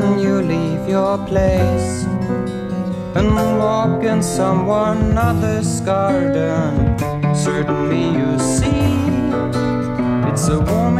when you leave your place and walk in someone else's garden. Certainly you see it's a woman.